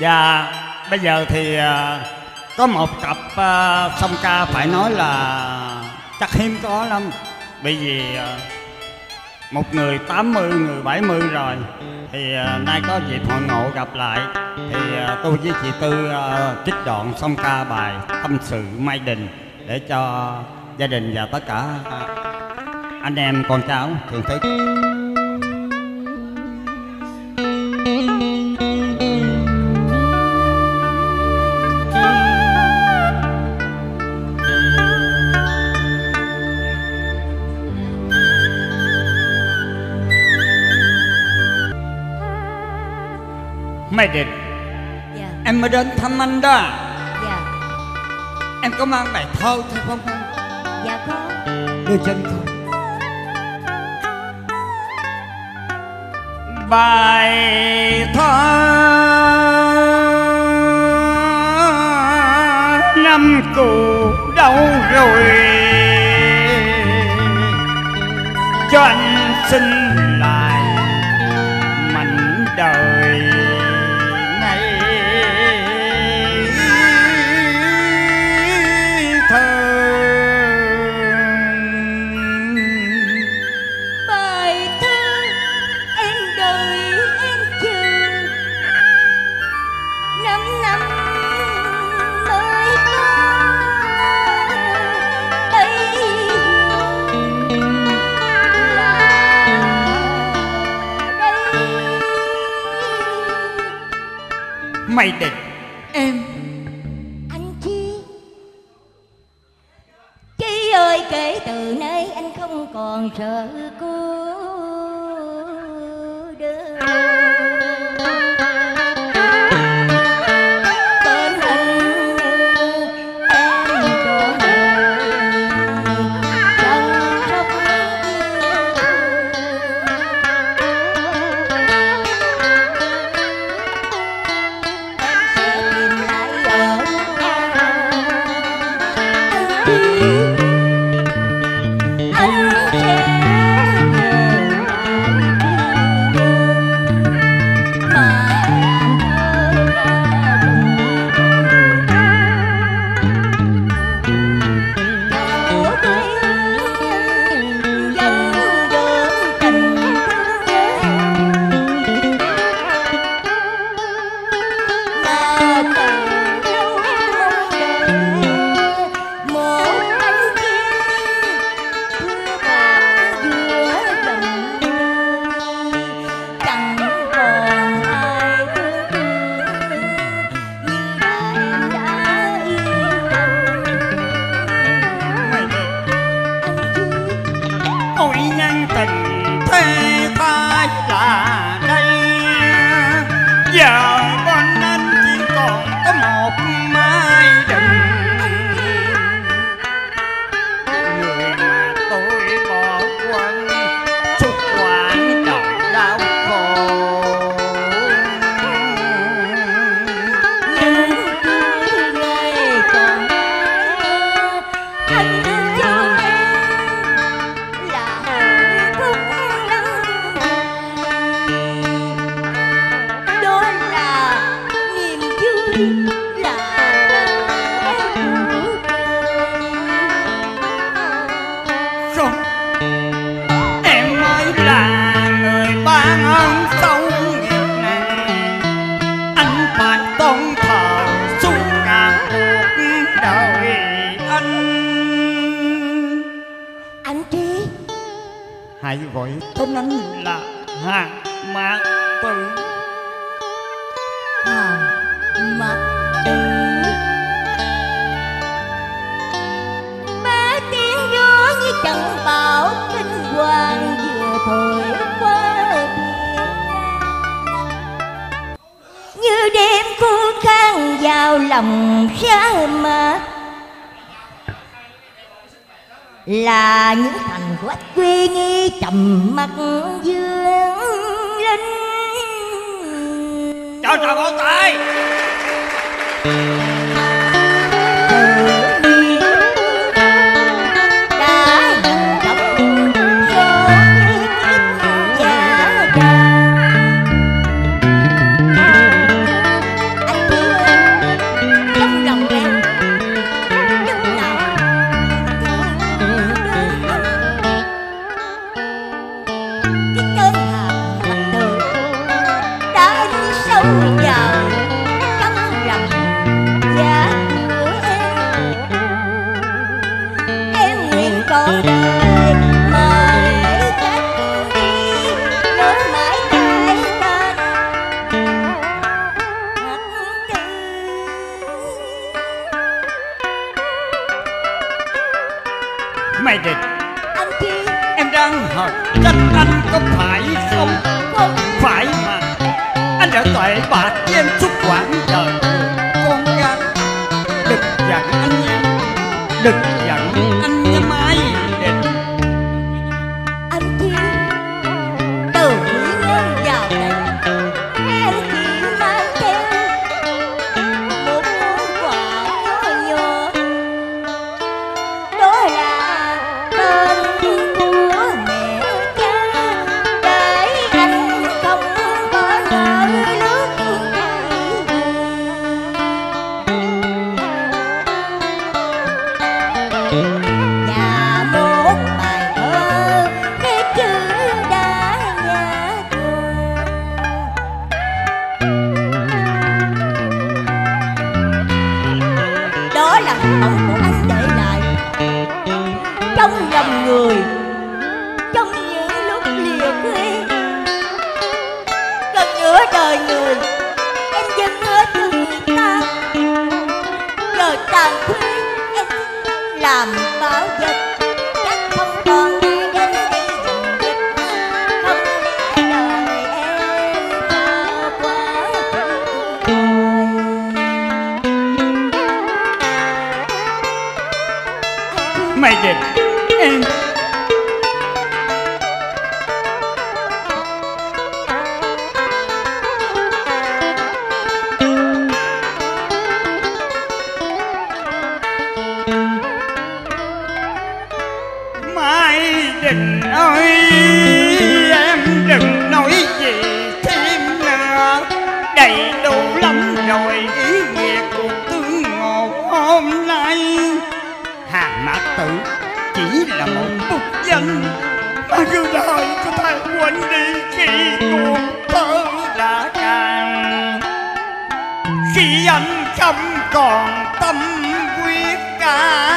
Và bây giờ thì có một cặp song ca phải nói là chắc hiếm có lắm. Bởi vì một người 80, người 70 rồi. Thì nay có dịp hội ngộ gặp lại. Thì tôi với chị Tư trích đoạn song ca bài Tâm Sự Mại Đình để cho gia đình và tất cả anh em con cháu thưởng thức. Mày Đình, dạ. Em mới đến thăm anh đó. Dạ. Em có mang bài thơ theo không anh? Dạ có. Đưa chân không? Bài thơ năm cuộc đâu rồi, cho anh xin lại mảnh đời. Mày Định, em anh Chi ơi, kể từ nay anh không còn sợ cô đơn. Tên anh em cho chăm sóc. Hãy gọi tên anh là Hà Mạc Tử. Hà Mạc Tử bé tiếng gió như trận bão kinh hoàng vừa thổi qua biển, như đêm cô khang vào lòng ra mệt. Là những thành quách quy nghi trầm mặc dương linh. Chào chào con tay. Đã sẽ tội bạc em suốt quãng đời. Con gái đừng giận anh em, đừng giận anh em Mại Đình. Anh chị từ Mỹ Ngân vào đây, em chị mang theo một món quà nhỏ nhỏ, đó là tên của mẹ cha để anh không bỏ lỡ nước này. Ấu của anh để lại trong lòng người, trong những lúc lìa quê gần nửa đời người, em dâng hết cho người ta. Giờ tàn khuya em làm bảo vật, chắc không còn đi đến đây dòng dịch. Không lẽ đời em ta quá thương. Mày Đình, em Mại Đình ơi, em đừng nói gì thêm nữa. Đầy đủ lắm rồi ý nghĩa cuộc thương ngộ hôm nay. Hàng Mã Tử chỉ là một bức danh mà cứ đòi cho ta quên đi khi cuộc thơ đã cạn. Khi anh không còn tâm quyết cả